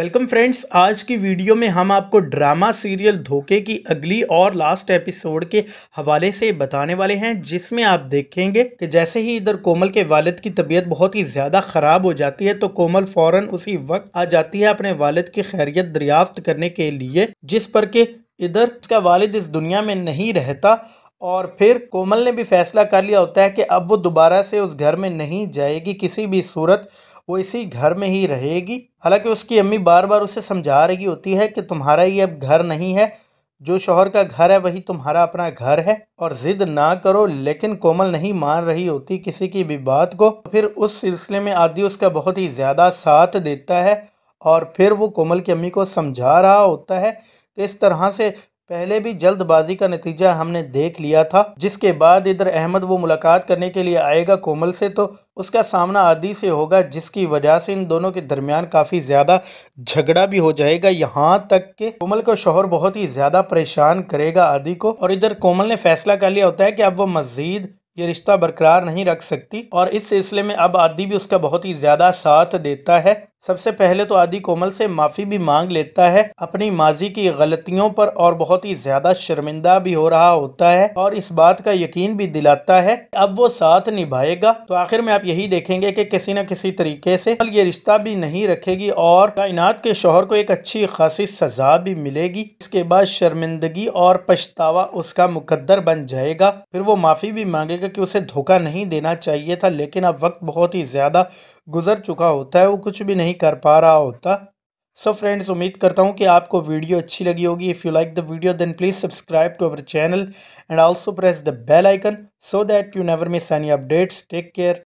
Welcome friends, आज की video में हम आपको ड्रामा सीरियल धोखे की अगली और लास्ट एपिसोड के हवाले से बताने वाले हैं, जिसमें आप देखेंगे कि जैसे ही इधर कोमल के वालिद की तबीयत बहुत ही ज़्यादा ख़राब हो जाती है तो कोमल फ़ौरन उसी वक्त आ जाती है अपने वालिद की खैरियत दरियाफ्त करने के लिए, जिस पर के इधर उसका वालिद इस दुनिया में नहीं रहता। और फिर कोमल ने भी फैसला कर लिया होता है कि अब वो दोबारा से उस घर में नहीं जाएगी, किसी भी सूरत वो इसी घर में ही रहेगी। हालांकि उसकी अम्मी बार बार उसे समझा रही होती है कि तुम्हारा ये अब घर नहीं है, जो शोहर का घर है वही तुम्हारा अपना घर है और ज़िद ना करो, लेकिन कोमल नहीं मान रही होती किसी की भी बात को। फिर उस सिलसिले में आदि उसका बहुत ही ज़्यादा साथ देता है और फिर वो कोमल की अम्मी को समझा रहा होता है कि इस तरह से पहले भी जल्दबाजी का नतीजा हमने देख लिया था। जिसके बाद इधर अहमद वो मुलाकात करने के लिए आएगा कोमल से तो उसका सामना आदि से होगा, जिसकी वजह से इन दोनों के दरमियान काफ़ी ज़्यादा झगड़ा भी हो जाएगा, यहाँ तक कि कोमल को शोहर बहुत ही ज़्यादा परेशान करेगा आदि को। और इधर कोमल ने फैसला कर लिया होता है कि अब वो मज़ीद ये रिश्ता बरकरार नहीं रख सकती और इस सिलसिले में अब आदि भी उसका बहुत ही ज़्यादा साथ देता है। सबसे पहले तो आदि कोमल से माफ़ी भी मांग लेता है अपनी माजी की गलतियों पर और बहुत ही ज़्यादा शर्मिंदा भी हो रहा होता है और इस बात का यकीन भी दिलाता है अब वो साथ निभाएगा। तो आखिर में आप यही देखेंगे कि किसी न किसी तरीके से ये रिश्ता भी नहीं रखेगी और कायनात के शोहर को एक अच्छी खासी सजा भी मिलेगी। इसके बाद शर्मिंदगी और पछतावा उसका मुकद्दर बन जाएगा। फिर वो माफ़ी भी मांगेगा कि उसे धोखा नहीं देना चाहिए था, लेकिन अब वक्त बहुत ही ज़्यादा गुजर चुका होता है, वो कुछ भी नहीं कर पा रहा होता। सो फ्रेंड्स, उम्मीद करता हूँ कि आपको वीडियो अच्छी लगी होगी। If you like the video then please subscribe to our channel and also press the bell icon so that you never miss any updates. Take care.